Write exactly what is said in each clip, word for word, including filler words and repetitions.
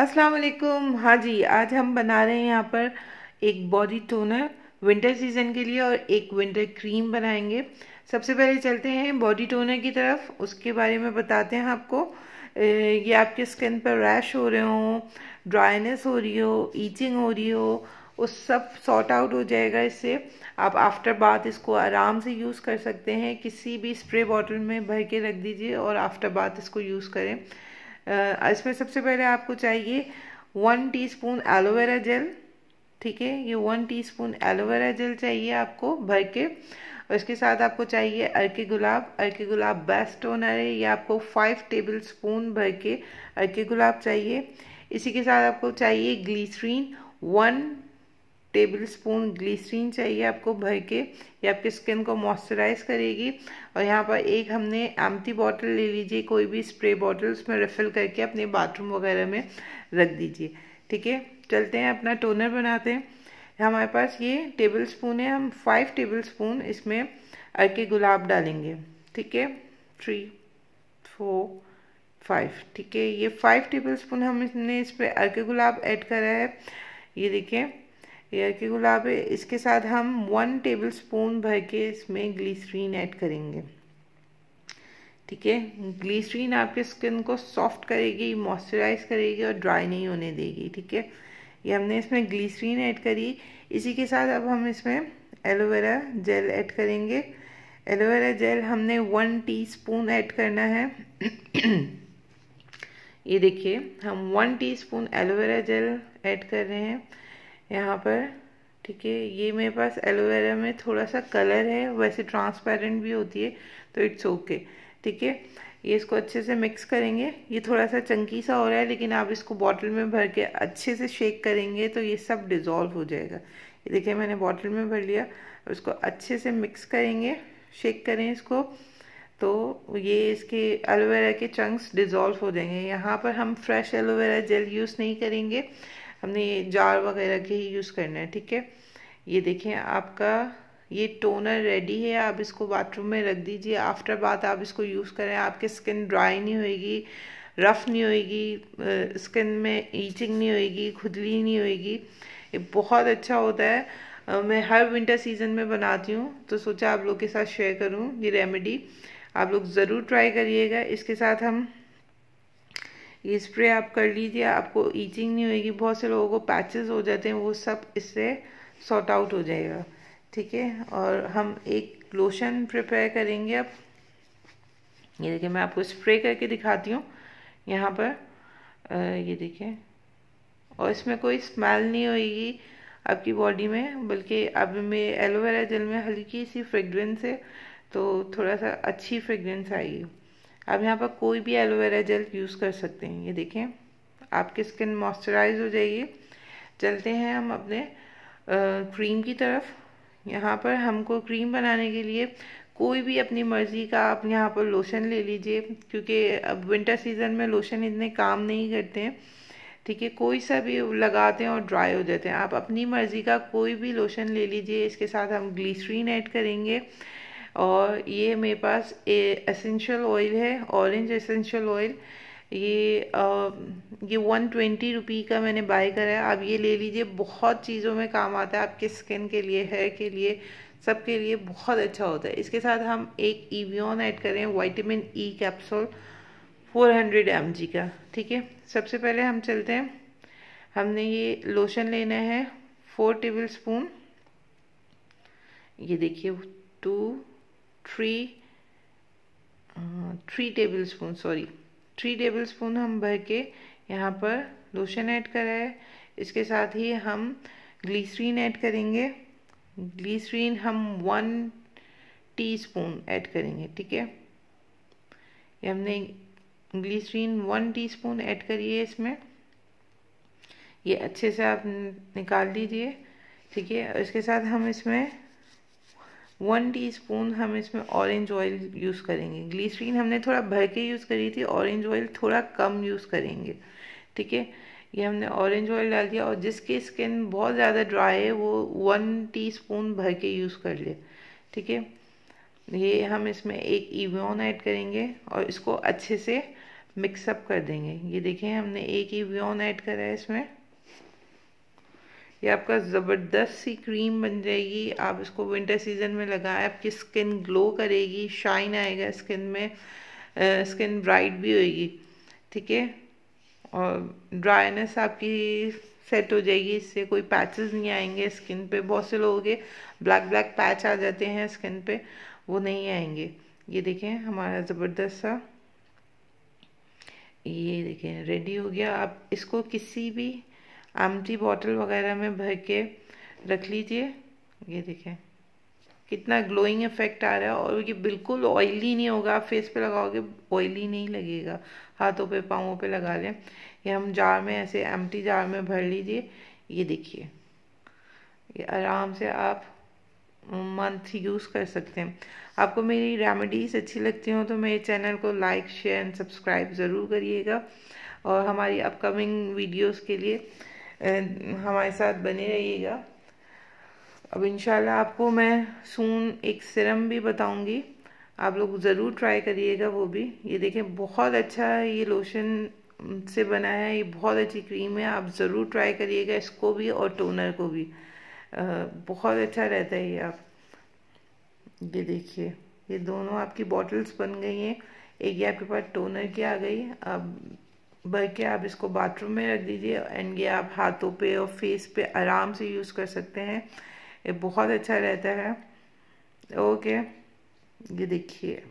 अस्सलाम वालेकुम। हाँ जी, आज हम बना रहे हैं यहाँ पर एक बॉडी टोनर विंटर सीज़न के लिए और एक विंटर क्रीम बनाएंगे। सबसे पहले चलते हैं बॉडी टोनर की तरफ, उसके बारे में बताते हैं आपको। ये आपके स्किन पर रैश हो रहे हो, ड्राइनेस हो रही हो, ईचिंग हो रही हो, उस सब सॉर्ट आउट हो जाएगा। इससे आप आफ्टर बाथ इसको आराम से यूज़ कर सकते हैं। किसी भी स्प्रे बॉटल में भर के रख दीजिए और आफ्टर बाथ इसको यूज़ करें। इसमें सबसे पहले आपको चाहिए वन टीस्पून एलोवेरा जेल। ठीक है, ये वन टीस्पून एलोवेरा जेल चाहिए आपको भर के। और इसके साथ आपको चाहिए अर्के गुलाब। अर्के गुलाब बेस्ट टोनर है, ये आपको फाइव टेबल स्पून भर के अर्के गुलाब चाहिए। इसी के साथ आपको चाहिए glycerine, one tablespoon glycerine चाहिए आपको भर के। ये आपके स्किन को मॉइस्चराइज करेगी। और यहाँ पर एक हमने एम्प्टी बॉटल ले लीजिए, कोई भी स्प्रे बॉटल, उसमें रिफ़िल करके अपने बाथरूम वगैरह में रख दीजिए। ठीक है, चलते हैं अपना टोनर बनाते हैं। हमारे पास ये टेबल स्पून है, हम फाइव टेबल स्पून इसमें अर्के गुलाब डालेंगे। ठीक है, थ्री फोर फाइव। ठीक है, ये फाइव टेबल स्पून हमने इस पर अर्के गुलाब ऐड करा है, ये देखिए एयर के गुलाब है। इसके साथ हम वन टेबल स्पून भर के इसमें ग्लिसरीन ऐड करेंगे। ठीक है, ग्लिसरीन आपके स्किन को सॉफ्ट करेगी, मॉइस्चराइज करेगी और ड्राई नहीं होने देगी। ठीक है, ये हमने इसमें ग्लिसरीन ऐड करी। इसी के साथ अब हम इसमें एलोवेरा जेल ऐड करेंगे। एलोवेरा जेल हमने वन टीस्पून ऐड करना है। ये देखिए, हम one teaspoon aloe vera gel add कर रहे हैं यहाँ पर। ठीक है, ये मेरे पास एलोवेरा में थोड़ा सा कलर है, वैसे ट्रांसपेरेंट भी होती है, तो इट्स ओके। ठीक है, ये इसको अच्छे से मिक्स करेंगे। ये थोड़ा सा चंकी सा हो रहा है, लेकिन आप इसको बॉटल में भर के अच्छे से शेक करेंगे तो ये सब डिज़ोल्व हो जाएगा। ये देखिए, मैंने बॉटल में भर लिया। इसको अच्छे से मिक्स करेंगे, शेक करें इसको, तो ये इसके एलोवेरा के चंक्स डिज़ोल्व हो जाएंगे। यहाँ पर हम फ्रेश एलोवेरा जेल यूज़ नहीं करेंगे, हमने ये जार वगैरह के ही यूज़ करना है। ठीक है, ये देखें, आपका ये टोनर रेडी है। आप इसको बाथरूम में रख दीजिए, आफ्टर बाथ आप इसको यूज़ करें। आपकी स्किन ड्राई नहीं होएगी, रफ़ नहीं होएगी, स्किन में ईचिंग नहीं होएगी, खुजली नहीं होएगी। ये बहुत अच्छा होता है। आ, मैं हर विंटर सीज़न में बनाती हूँ, तो सोचा आप लोग के साथ शेयर करूँ ये रेमेडी। आप लोग ज़रूर ट्राई करिएगा। इसके साथ हम ये स्प्रे आप कर लीजिए, आपको ईचिंग नहीं होगी। बहुत से लोगों को पैचेस हो जाते हैं, वो सब इससे सॉर्ट आउट हो जाएगा। ठीक है, और हम एक लोशन प्रिपेयर करेंगे अब। ये देखिए, मैं आपको स्प्रे करके दिखाती हूँ यहाँ पर। आ, ये देखिए, और इसमें कोई स्मेल नहीं होगी आपकी बॉडी में, बल्कि अब में एलोवेरा जेल में हल्की सी फ्रेगरेंस है, तो थोड़ा सा अच्छी फ्रेगरेंस आएगी। आप यहाँ पर कोई भी एलोवेरा जेल यूज़ कर सकते हैं। ये देखें, आपकी स्किन मॉइस्चराइज हो जाएगी। चलते हैं हम अपने आ, क्रीम की तरफ। यहाँ पर हमको क्रीम बनाने के लिए कोई भी अपनी मर्ज़ी का आप यहाँ पर लोशन ले लीजिए, क्योंकि अब विंटर सीज़न में लोशन इतने काम नहीं करते हैं। ठीक है, कोई सा भी लगाते हैं और ड्राई हो जाते हैं। आप अपनी मर्ज़ी का कोई भी लोशन ले लीजिए। इसके साथ हम ग्लिसरीन ऐड करेंगे, और ये मेरे पास एसेंशियल ऑयल है, ऑरेंज एसेंशियल ऑयल। ये आ, ये वन ट्वेंटी रुपी का मैंने बाय करा है। आप ये ले लीजिए, बहुत चीज़ों में काम आता है, आपके स्किन के लिए, हेयर के लिए, सब के लिए बहुत अच्छा होता है। इसके साथ हम एक ईवियन ऐड करें, vitamin E capsule four hundred M G का। ठीक है, सबसे पहले हम चलते हैं, हमने ये लोशन लेना है फोर टेबल स्पून। ये देखिए, two three three tablespoon sorry three tablespoon हम भर के यहाँ पर लोशन ऐड करा है। इसके साथ ही हम ग्लिसरीन ऐड करेंगे। ग्लिसरीन हम वन टीस्पून ऐड करेंगे। ठीक है, ये हमने ग्लिसरीन वन टीस्पून ऐड करी है इसमें। ये अच्छे से आप निकाल दीजिए। ठीक है, इसके साथ हम इसमें वन टीस्पून हम इसमें ऑरेंज ऑयल यूज़ करेंगे। ग्लिसरीन हमने थोड़ा भर के यूज़ करी थी, ऑरेंज ऑयल थोड़ा कम यूज़ करेंगे। ठीक है, ये हमने ऑरेंज ऑयल डाल दिया। और जिसकी स्किन बहुत ज़्यादा ड्राई है, वो वन टीस्पून भर के यूज़ कर ले। ठीक है, ये हम इसमें एक ईवियन ऐड करेंगे और इसको अच्छे से मिक्सअप कर देंगे। ये देखिए हमने एक ही ब्यून ऐड करा है इसमें। ये आपका ज़बरदस्त सी क्रीम बन जाएगी। आप इसको विंटर सीजन में लगाएं, आपकी स्किन ग्लो करेगी, शाइन आएगा स्किन में, स्किन ब्राइट भी होएगी, ठीक है, और ड्राइनेस आपकी सेट हो जाएगी। इससे कोई पैचेस नहीं आएंगे स्किन पे। बहुत से लोगों के ब्लैक ब्लैक पैच आ जाते हैं स्किन पे, वो नहीं आएंगे। ये देखें हमारा ज़बरदस्त सा ये देखें रेडी हो गया। आप इसको किसी भी आमती बॉटल वगैरह में भर के रख लीजिए। ये देखें कितना ग्लोइंग इफेक्ट आ रहा है, और ये बिल्कुल ऑयली नहीं होगा। आप फेस पे लगाओगे ऑयली नहीं लगेगा। हाथों पे पाँवों पे लगा लें। ये हम जार में ऐसे एम्प्टी जार में भर लीजिए। ये देखिए ये आराम से आप मंथ यूज़ कर सकते हैं। आपको मेरी रेमेडीज़ अच्छी लगती हो तो मेरे चैनल को लाइक शेयर एंड सब्सक्राइब ज़रूर करिएगा, और हमारी अपकमिंग वीडियोज़ के लिए हमारे साथ बने रहिएगा। अब इंशाल्लाह आपको मैं सून एक सिरम भी बताऊंगी, आप लोग ज़रूर ट्राई करिएगा वो भी। ये देखें बहुत अच्छा ये लोशन से बना है, ये बहुत अच्छी क्रीम है, आप ज़रूर ट्राई करिएगा इसको भी और टोनर को भी। आ, बहुत अच्छा रहता है ये। आप ये देखिए ये दोनों आपकी बॉटल्स बन गई हैं। एक ये आपके पास टोनर की आ गई। अब भर के आप इसको बाथरूम में रख दीजिए, एंड ये आप हाथों पे और फेस पे आराम से यूज़ कर सकते हैं। ये बहुत अच्छा रहता है। ओके, ये देखिए।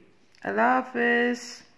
अल्लाह हाफिज़।